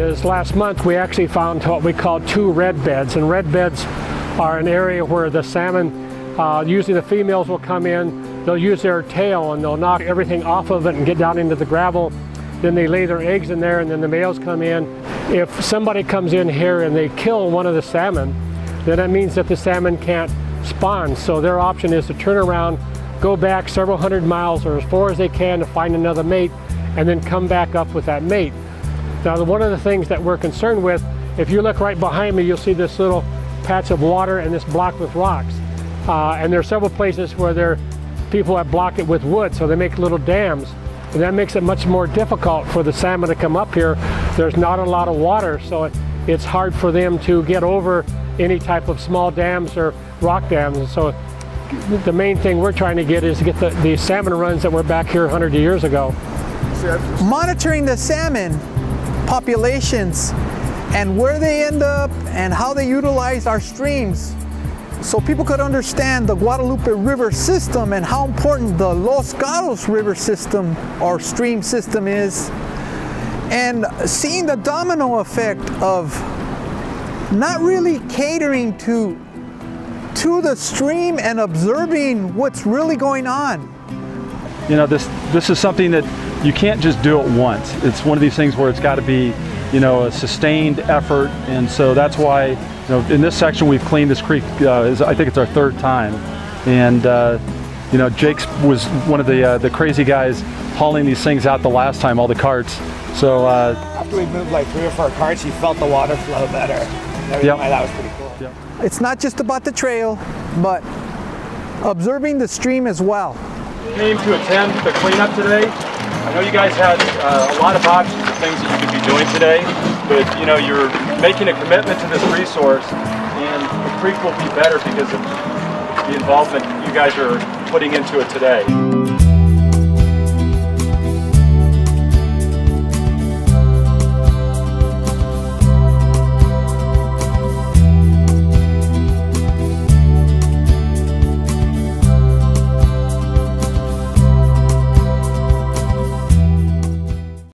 is last month we actually found what we call two red beds, and red beds are an area where the salmon, usually the females will come in, they'll use their tail and they'll knock everything off of it and get down into the gravel. Then they lay their eggs in there and then the males come in. If somebody comes in here and they kill one of the salmon, then that means that the salmon can't spawn. So their option is to turn around, go back several hundred miles or as far as they can to find another mate, and then come back up with that mate. Now, one of the things that we're concerned with, if you look right behind me, you'll see this little patch of water and this blocked with rocks. And there are several places where there are people that block it with wood, so they make little dams. And that makes it much more difficult for the salmon to come up here. There's not a lot of water, so it's hard for them to get over any type of small dams or rock dams. So the main thing we're trying to get is to get the salmon runs that were back here 100 years ago. Monitoring the salmon populations and where they end up and how they utilize our streams, so people could understand the Guadalupe River system and how important the Los Gatos River system or stream system is, and seeing the domino effect of not really catering to the stream and observing what's really going on. You know, this is something that you can't just do it once. It's one of these things where it's got to be, you know, a sustained effort, and so that's why, you know, in this section we've cleaned this creek. I think it's our third time, and you know, Jake's was one of the crazy guys hauling these things out the last time, all the carts. So after we moved like 3 or 4 carts, you felt the water flow better. Yep. That was pretty cool. Yep. It's not just about the trail, but observing the stream as well. Came to attend the cleanup today. I know you guys had a lot of options and things that you could be doing today, but you know, you're making a commitment to this resource, and the creek will be better because of the involvement you guys are putting into it today.